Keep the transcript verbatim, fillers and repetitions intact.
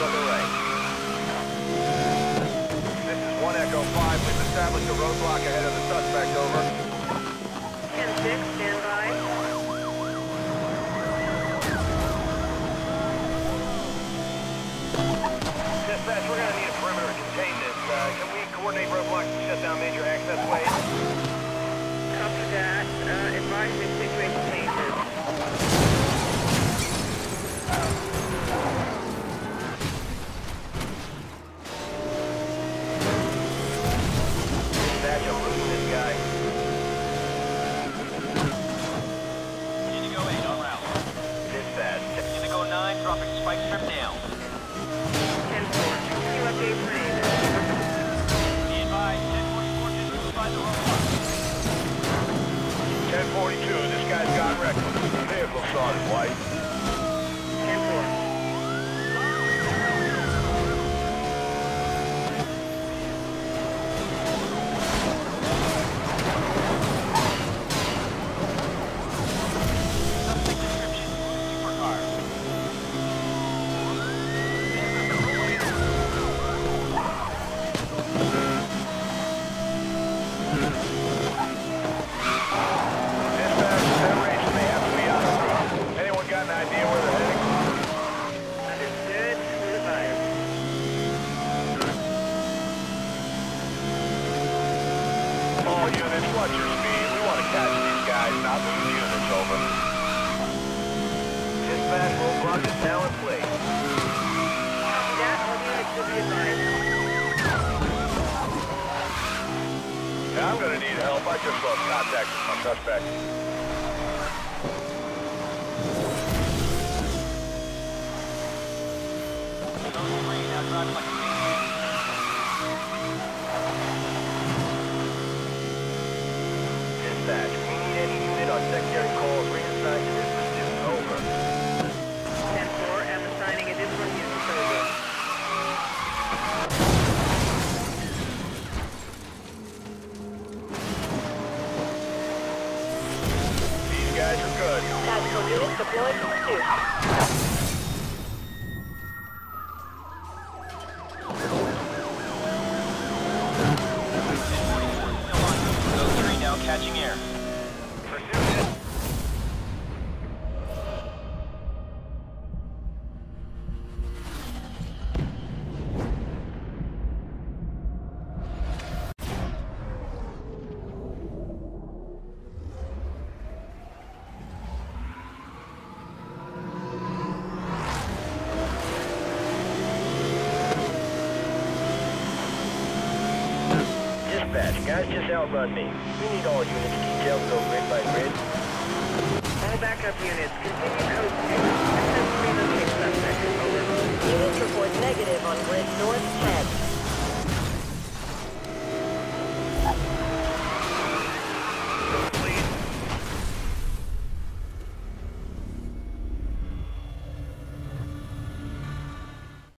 vehicles underway. This is one Echo five. We've established a roadblock ahead of the suspect, over. ten six, stand by. Dispatch, we're going to need a perimeter to contain this. Uh, can we coordinate roadblocks to shut down major access ways? Copy that. Uh, advise if situation changes. Dispatch, I'm losing this guy. Indigo eight, on route. Dispatch. Indigo nine, dropping spike strip down. ten forty-two, this guy's gone reckless. The vehicle saw it, White. ten four. Something description, supercar. Watch your speed. We want to catch these guys, not lose units, over. Dispatch, will block us now in place. Copy that, all units will be advised. Yeah, I'm going to need help. I just lost contact with my suspect. Zone three, now driving like a beast. We need any unit on secondary calls reassigned to this pursuit, over. ten four, I'm assigning additional units, over. These guys are good. Tactical units deployed to pursuit. Catching air. Pursuit it. Dispatch, guys just outrun me. We need all units detailed, go grid by grid. All backup units, continue code two. Attempt to relocate suspect, over. Units report negative on grid north ten.